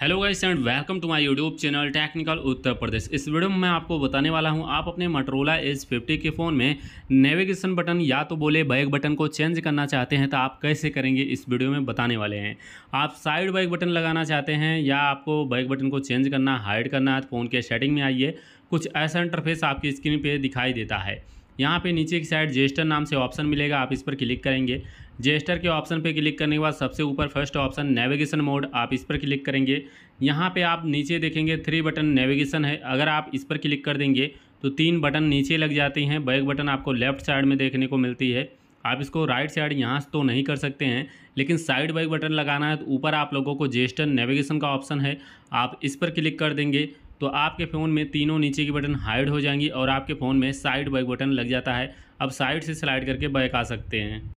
Hello guys and welcome to my YouTube channel technical Uttar Pradesh. इस video में मैं आपको बताने वाला हूं, आप अपने मोटोरोला एज 50 के फ़ोन में नेविगेशन बटन या तो बोले बैक बटन को चेंज करना चाहते हैं तो आप कैसे करेंगे, इस वीडियो में बताने वाले हैं। आप साइड बैक बटन लगाना चाहते हैं या आपको बैक बटन को चेंज करना, हाइड करना है तो फ़ोन के सेटिंग में आइए। कुछ ऐसा इंटरफेस आपकी स्क्रीन पर दिखाई देता है। यहाँ पे नीचे की साइड जेस्टर नाम से ऑप्शन मिलेगा, आप इस पर क्लिक करेंगे। जेस्टर के ऑप्शन पे क्लिक करने के बाद सबसे ऊपर फर्स्ट ऑप्शन नेविगेशन मोड, आप इस पर क्लिक करेंगे। यहाँ पे आप नीचे देखेंगे 3 बटन नेविगेशन है, अगर आप इस पर क्लिक कर देंगे तो 3 बटन नीचे लग जाती हैं। बैक बटन आपको लेफ्ट साइड में देखने को मिलती है, आप इसको राइट साइड यहाँ तो नहीं कर सकते हैं, लेकिन साइड बैक बटन लगाना है तो ऊपर आप लोगों को जेस्टर नेविगेशन का ऑप्शन है, आप इस पर क्लिक कर देंगे तो आपके फ़ोन में तीनों नीचे की बटन हाइड हो जाएंगी और आपके फ़ोन में साइड बैक बटन लग जाता है। अब साइड से स्लाइड करके बैक आ सकते हैं।